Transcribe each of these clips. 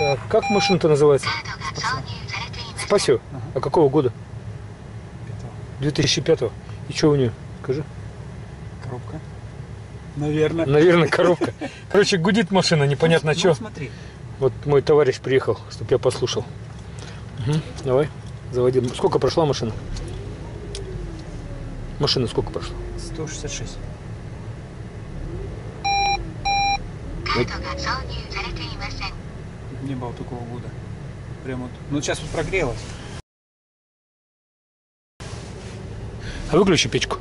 А как машина-то называется? Спасио. А какого года? 2005-го. И что у нее? Скажи. Коробка. Наверное. Наверное, коробка. Короче, гудит машина, непонятно ну, что. Ну, смотри. Вот мой товарищ приехал, чтобы я послушал. Угу. Давай, заводи. Сколько прошла машина? Машина сколько прошла? 166. Не было такого года. Прям вот. Ну, сейчас вот прогрелась. А выключи печку.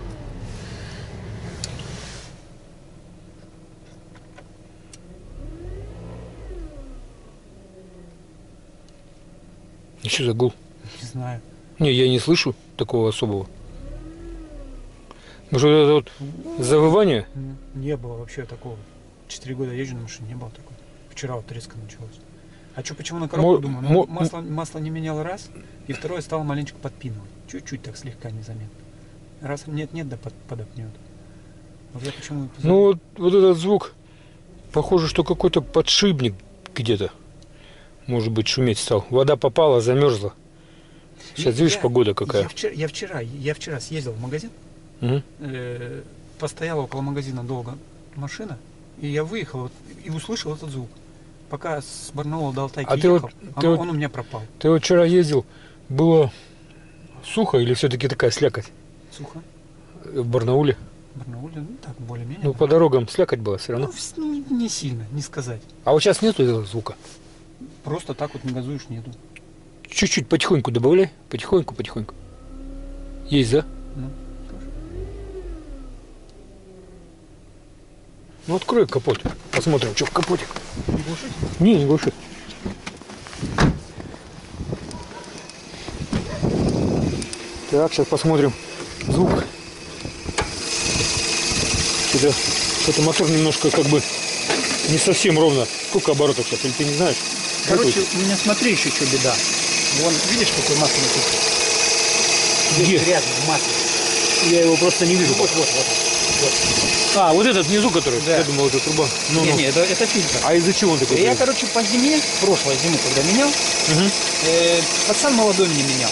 Ну, что за гул? Не знаю. Не, я не слышу такого особого. Может, это вот завывание? Не было вообще такого. 4 года езжу на машине, не было такого. Вчера вот резко началось. А что, почему на коробку думаю? Ну, масло не менял раз, и второе стало маленечко подпинывать. Чуть-чуть так, слегка незаметно. Раз нет-нет, да подопнет. Вот я почему... Ну, вот этот звук, похоже, что какой-то подшипник где-то. Может быть, шуметь стал. Вода попала, замерзла. Сейчас видишь, погода какая. Я вчера съездил в магазин, постояла около магазина долго машина, и я выехал вот, и услышал этот звук. Пока с Барнаула до Алтайки ехал, он у меня пропал. Ты вот вчера ездил, было сухо или все-таки такая слякоть? Сухо. В Барнауле? В Барнауле, ну так, более-менее. Ну, по дорогам слякоть была все равно? Ну, не сильно, не сказать. А вот сейчас нету этого звука? Просто так вот не газуешь, нету. Чуть-чуть потихоньку добавляй, потихоньку. Есть, да? Ну, тоже. Ну, открой капот, посмотрим, что в капоте. Не глушить? Не, не глушить. Так, сейчас посмотрим звук. Что-то мотор немножко как бы не совсем ровно. Сколько оборотов сейчас, или ты не знаешь? Короче, у меня смотри еще что беда. Вон, видишь, какой масляный кусок? Где? Рядом, масло. Я его просто не вижу. Вот. А, вот этот внизу, который? Да. Я думал, это труба. Не, это фильтр. А из-за чего он такой? Я, короче, по зиме, прошлой зимы, когда менял, пацан молодой мне менял.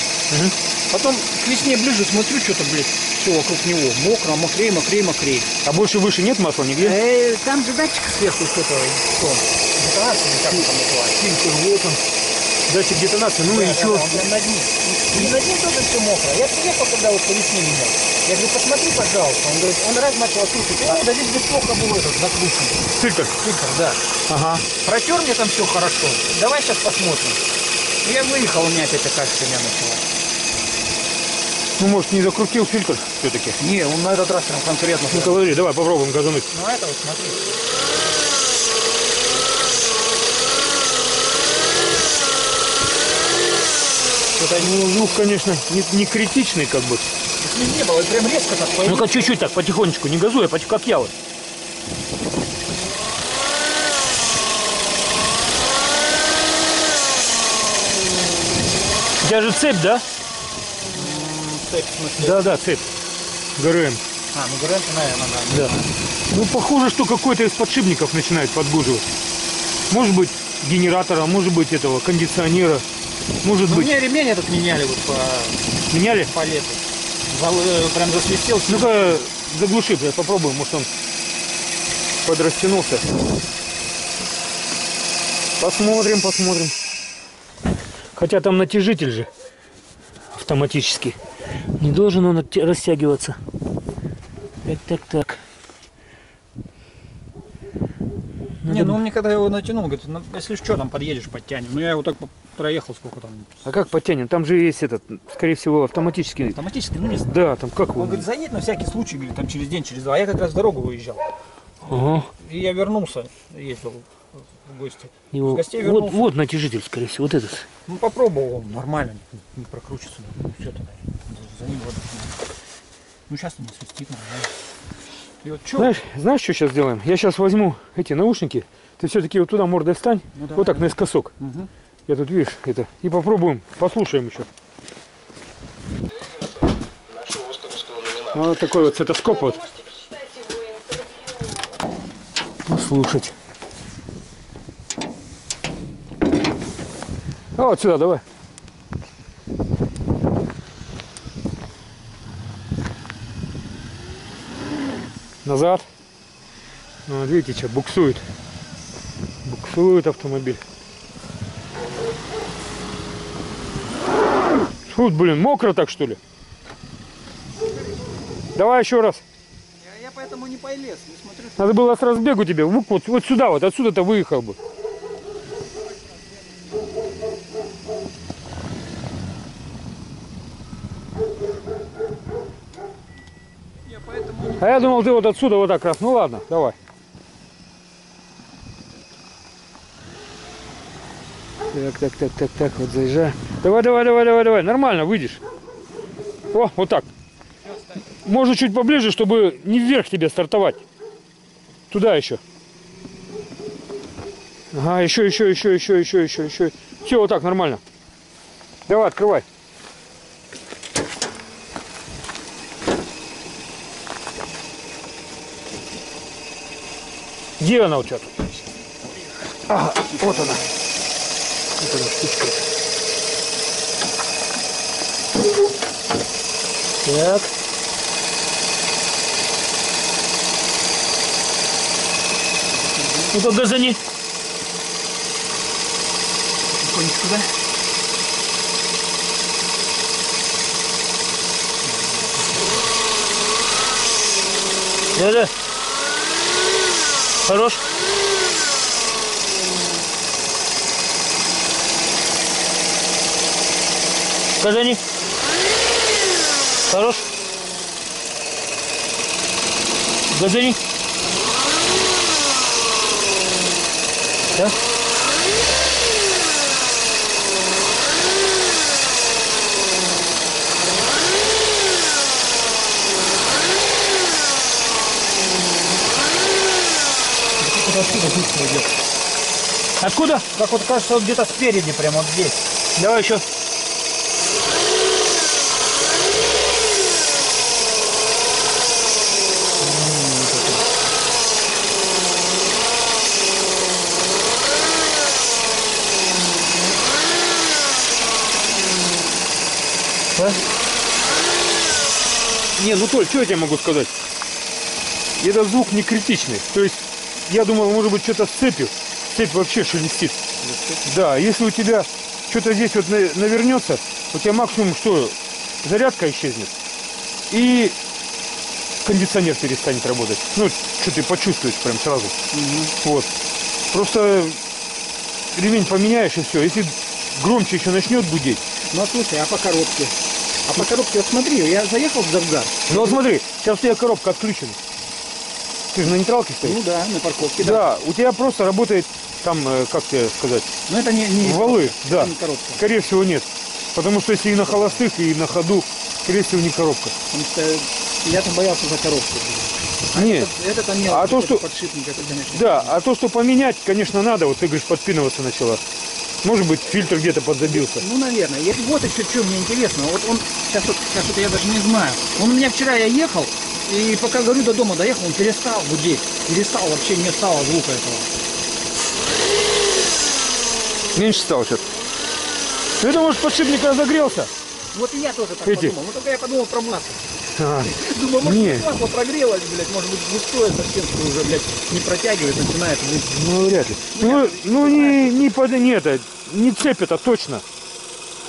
Потом к весне ближе смотрю, что-то, блядь, все вокруг него. Мокро, мокрее. А больше выше нет масла нигде? Там же датчик сверху что-то. Детонация или как там называется? Фильтр, вот он. Датчик детонации, ну да, и что? Да, на дне. И на дне тоже все мокро. Я приехал, когда вот по весне меня. Я говорю, посмотри, пожалуйста. Он говорит, он раз начал слушать. Да здесь без плохо было этот закручен. Фильтр, да. Ага. Протер мне там все хорошо. Давай сейчас посмотрим. Я выехал, у меня опять такая фигня начала. Ну, может, не закрутил фильтр все-таки? Не, он на этот раз прям конкретно. Ну, говори, давай попробуем газануть. Ну, это вот, смотри. Ну, звук, конечно, не критичный, как бы. Не было, прям резко так появилось. Ну-ка, чуть-чуть так, потихонечку, не газуя, как я вот. У тебя же цепь, да? Да, цепь. ГРМ. А, ну ГРМ, наверное, да. Ну, похоже, что какой-то из подшипников начинает подгуживать. Может быть, генератора, может быть, этого кондиционера. Может быть. У меня ремень этот меняли вот по... Меняли? По лету. Прям засвистел. Ну-ка, заглуши, я попробую, может, он подрастянулся. Посмотрим. Хотя там натяжитель же автоматический. Не должен он растягиваться. Так. Надо... Не, ну он мне когда его натянул, говорит, если что, там подъедешь, подтянем. Ну я его так проехал, сколько там. А как подтянем? Там же есть этот, скорее всего, автоматический. Автоматический, ну не знаю. Да, там как он. Он говорит, заедь на всякий случай, говорит, там через день, через два. А я как раз в дорогу выезжал. Ага. И я вернулся, ездил в гости. Его... В гостей вернулся. Вот натяжитель, скорее всего, вот этот. Ну попробовал, он нормально, не прокручится. Все тогда. Ну сейчас не свистит, наверное. Вот знаешь, что сейчас сделаем? Я сейчас возьму эти наушники. Ты все-таки вот туда мордой встань, ну, вот так наискосок. Угу. Я тут, видишь, это. И попробуем, послушаем еще. Вот такой вот стетоскоп вот. Послушать. А вот сюда давай. Назад. Ну, вот видите, что буксует. Буксует автомобиль. Тут, блин, мокро так, что ли? Давай еще раз. Я поэтому не полез, не смотрю. Надо было с разбегу тебе. Вот сюда, вот отсюда-то выехал бы. А я думал, ты вот отсюда вот так раз. Ну ладно, давай. Так, вот заезжай. Давай. Нормально, выйдешь. О, вот так. Можно чуть поближе, чтобы не вверх тебе стартовать. Туда еще. Ага, еще. Все, вот так, нормально. Давай, открывай. Где она у тебя? Ага, вот она. Вот она штучка. Так. Ну-ка, газани. Потихонечку, да? Да-да. Хорош. Казани. Хорош. Казани. Да. Откуда? Как вот кажется, вот где-то спереди, прямо вот здесь. Давай еще. А? Не, ну Толь, что я тебе могу сказать? Этот звук не критичный. То есть, я думал, может быть, что-то с цепью. Цепь вообще шелестит. Да, если у тебя что-то здесь вот навернется, у тебя максимум что? Зарядка исчезнет. И кондиционер перестанет работать. Ну, что ты почувствуешь прям сразу. Угу. Вот. Просто ремень поменяешь и все. Если громче еще начнет гудеть. Ну, слушай, а по коробке? А по коробке, вот смотри, я заехал в Завгар. Ну, вот смотри, сейчас у тебя коробка отключена. Ты же на нейтралке стоишь? Ну да, на парковке. Да, у тебя просто работает там, как тебе сказать, ну, это не валы, да. Не коробка. Скорее всего, нет. Потому что если и на холостых, и на ходу, скорее всего, не коробка. Потому что я там боялся за коробку. А нет. Это там мелочь, а то, что... подшипник, это, конечно. Да, а то, что поменять, конечно, надо. Вот ты говоришь, подпинываться начала. Может быть, фильтр где-то подзабился. Ну, наверное. И вот еще что мне интересно. Вот он, сейчас вот я даже не знаю. Он у меня вчера, я ехал, и пока, говорю, до дома доехал, он перестал гудеть. Перестал, вообще не стало звука этого. Меньше стало сейчас. Ты думаешь, подшипник разогрелся? Вот и я тоже так подумал. Ну, только я подумал про масло. Думаю, может, масло прогрелось, блядь, может быть, густое совсем, что уже, блядь, не протягивает, начинает. Ну, вряд ли. Ну, не цепь это точно.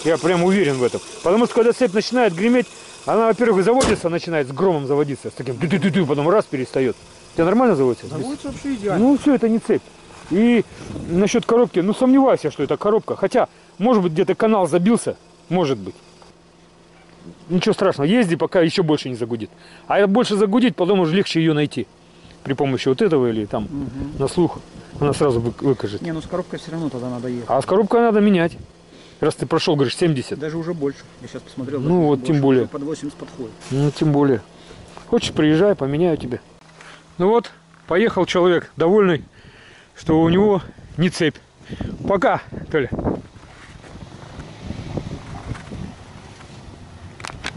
Я прям уверен в этом. Потому что, когда цепь начинает греметь, она, во-первых, заводится, начинает с громом заводиться, с таким ду-ду-ду-ду, потом раз, перестает. Тебя нормально заводится? Заводится вообще идеально. Ну, все, это не цепь. И насчет коробки, ну, сомневаюсь я, что это коробка. Хотя, может быть, где-то канал забился, может быть. Ничего страшного, езди, пока еще больше не загудит. А больше загудит, потом уже легче ее найти. При помощи вот этого или там на слух она сразу выкажет. Не, ну с коробкой все равно тогда надо ехать. А с коробкой надо менять. Раз ты прошел, говоришь, 70. Даже уже больше. Я сейчас посмотрел. Ну вот, больше, тем более. Под 80 подходит. Ну, тем более. Хочешь, приезжай, поменяю тебе. Ну вот, поехал человек довольный, что у него не цепь. Пока, Толя.